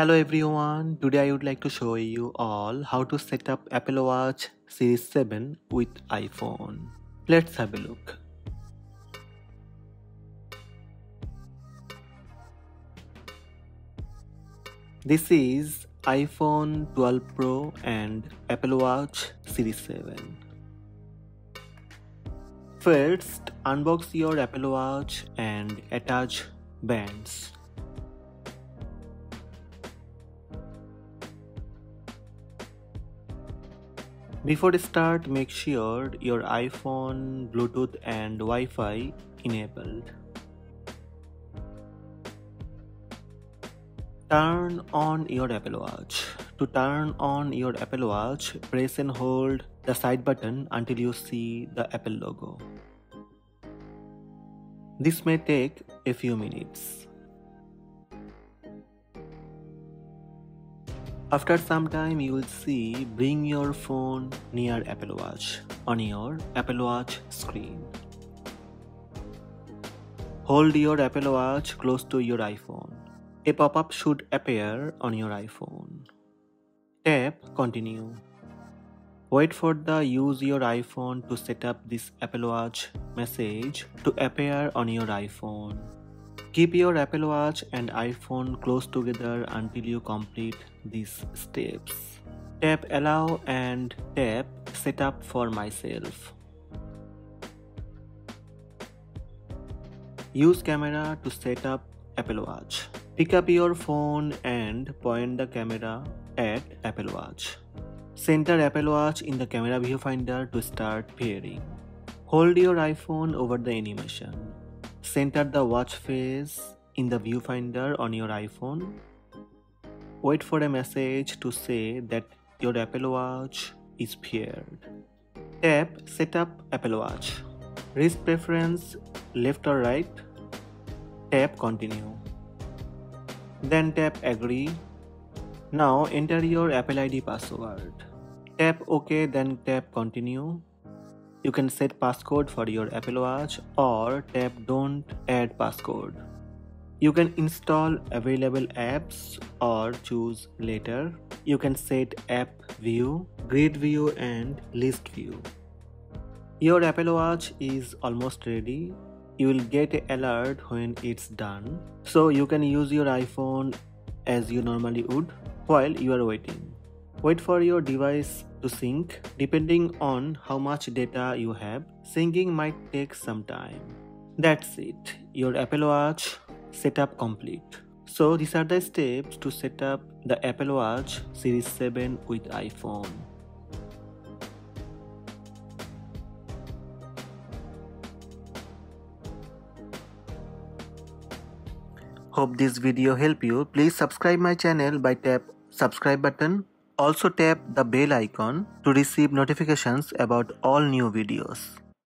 Hello everyone, today I would like to show you all how to set up Apple Watch Series 7 with iPhone. Let's have a look. This is iPhone 12 Pro and Apple Watch Series 7. First, unbox your Apple Watch and attach bands. Before start, make sure your iPhone, Bluetooth and Wi-Fi enabled. Turn on your Apple Watch. To turn on your Apple Watch, press and hold the side button until you see the Apple logo. This may take a few minutes. After some time, you will see bring your phone near Apple Watch on your Apple Watch screen. Hold your Apple Watch close to your iPhone. A pop-up should appear on your iPhone. Tap Continue. Wait for the Use your iPhone to set up this Apple Watch message to appear on your iPhone. Keep your Apple Watch and iPhone close together until you complete these steps. Tap Allow and tap Setup for Myself. Use camera to set up Apple Watch. Pick up your phone and point the camera at Apple Watch. Center Apple Watch in the camera viewfinder to start pairing. Hold your iPhone over the animation. Center the watch face in the viewfinder on your iPhone. Wait for a message to say that your Apple Watch is paired. Tap Setup Apple Watch. Wrist preference left or right. Tap Continue. Then tap Agree. Now enter your Apple ID password. Tap OK, then tap Continue. You can set passcode for your Apple Watch or tap Don't Add Passcode. You can install available apps or choose later. You can set App View, Grid View and List View. Your Apple Watch is almost ready. You will get an alert when it's done. So you can use your iPhone as you normally would while you are waiting. Wait for your device to sync. Depending on how much data you have, syncing might take some time. That's it. Your Apple Watch setup complete. So these are the steps to set up the Apple Watch Series 7 with iPhone. Hope this video helped you. Please subscribe my channel by tap subscribe button. Also tap the bell icon to receive notifications about all new videos.